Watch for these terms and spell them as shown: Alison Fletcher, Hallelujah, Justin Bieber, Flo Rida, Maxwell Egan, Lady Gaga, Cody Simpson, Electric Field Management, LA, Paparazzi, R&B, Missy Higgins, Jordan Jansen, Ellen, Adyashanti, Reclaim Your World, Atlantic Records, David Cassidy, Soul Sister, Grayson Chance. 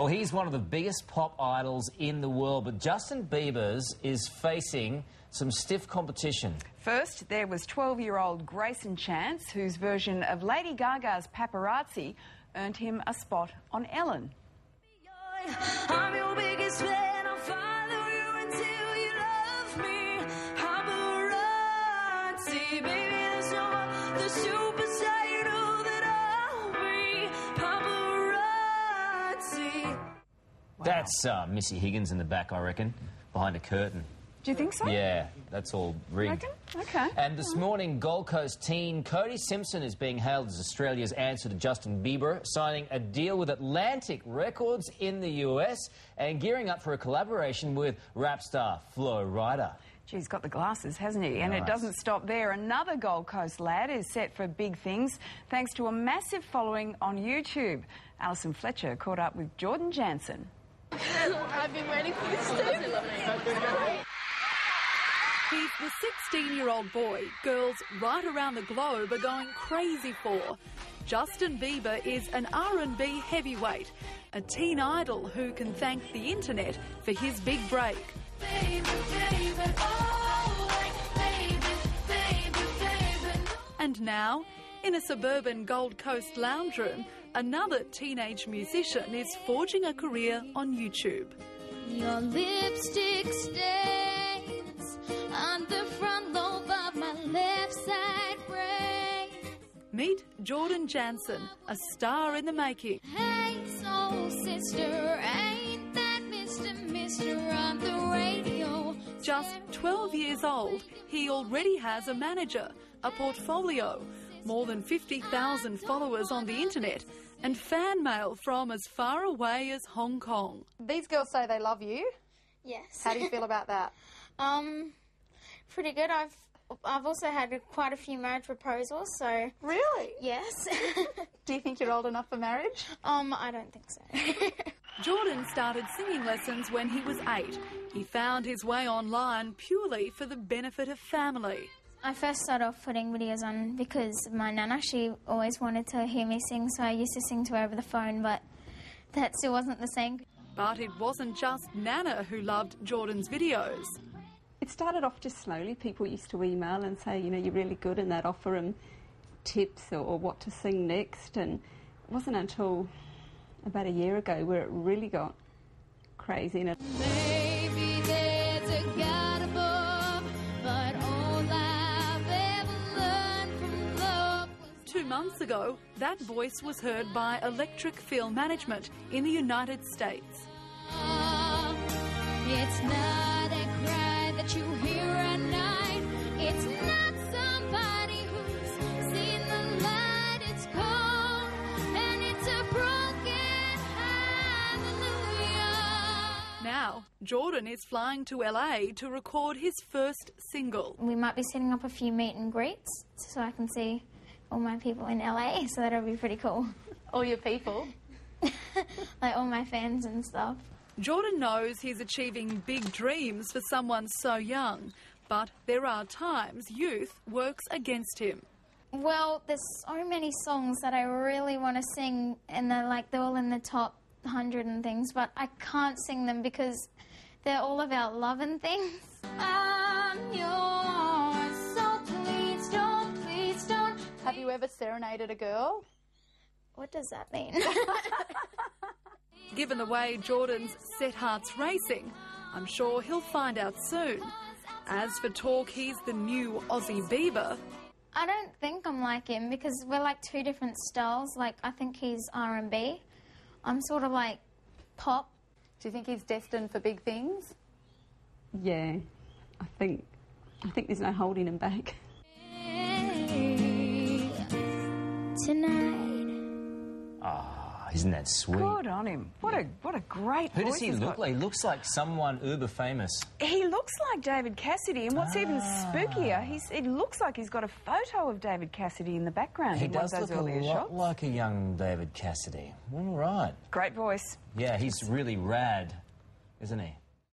Well, he's one of the biggest pop idols in the world, but Justin Bieber's is facing some stiff competition. First, there was 12-year-old Grayson Chance, whose version of Lady Gaga's Paparazzi earned him a spot on Ellen. I'm your biggest fan, I'll follow you until you love me. Paparazzi, baby, there's no other superstar. Wow. That's Missy Higgins in the back, I reckon, behind a curtain. Do you think so? Yeah, that's all rigged. Okay. And this morning, Gold Coast teen Cody Simpson is being hailed as Australia's answer to Justin Bieber, signing a deal with Atlantic Records in the US and gearing up for a collaboration with rap star Flo Rida. She's got the glasses, hasn't he? And nice. It doesn't stop there. Another Gold Coast lad is set for big things thanks to a massive following on YouTube. Alison Fletcher caught up with Jordan Jansen. I've been waiting for this day. He's the 16-year-old boy girls right around the globe are going crazy for. Justin Bieber is an R&B heavyweight, a teen idol who can thank the internet for his big break. Baby, baby, oh, baby, baby, baby. And now, in a suburban Gold Coast lounge room, another teenage musician is forging a career on YouTube. Your lipstick stains on the front lobe of my left side brain. Meet Jordan Jansen, a star in the making. Hey, soul sister, ain't that Mr. on the radio? Just 12 years old, he already has a manager, a portfolio, more than 50,000 followers on the internet and fan mail from as far away as Hong Kong. These girls say they love you? Yes. How do you feel about that? Pretty good. I've also had quite a few marriage proposals, so... Really? Yes. Do you think you're old enough for marriage? I don't think so. Jordan started singing lessons when he was 8. He found his way online purely for the benefit of family. I first started off putting videos on because my nana, she always wanted to hear me sing, so I used to sing to her over the phone, but that still wasn't the same. But it wasn't just nana who loved Jordan's videos. It started off just slowly. People used to email and say, you know, you're really good, and they'd offer him tips or what to sing next, and it wasn't until about a year ago where it really got crazy. And maybe there's a God above, but months ago, that voice was heard by Electric Field Management in the United States. It's not a cry that you hear at night. It's not somebody who's seen the light. It's cold and it's a broken hallelujah. Now, Jordan is flying to LA to record his first single. We might be setting up a few meet and greets so I can see all my people in LA, so that'll be pretty cool. All your people? Like all my fans and stuff. Jordan knows he's achieving big dreams for someone so young, but there are times youth works against him. Well, there's so many songs that I really want to sing, and they're all in the top 100 and things, but I can't sing them because they're all about love and things. I'm yours, so please don't. Have you ever serenaded a girl? What does that mean? Given the way Jordan's set heart's racing, I'm sure he'll find out soon. As for talk, he's the new Aussie Bieber. I don't think I'm like him because we're like two different styles. Like, I think he's R&B. I'm sort of like pop. Do you think he's destined for big things? Yeah, I think there's no holding him back. Tonight. Ah, oh, isn't that sweet? Good on him. What a great voice. Who does he look like? He looks like someone uber famous. He looks like David Cassidy, and what's even spookier, it looks like he's got a photo of David Cassidy in the background. He does look a lot like a young David Cassidy. All right. Great voice. Yeah, he's really rad, isn't he?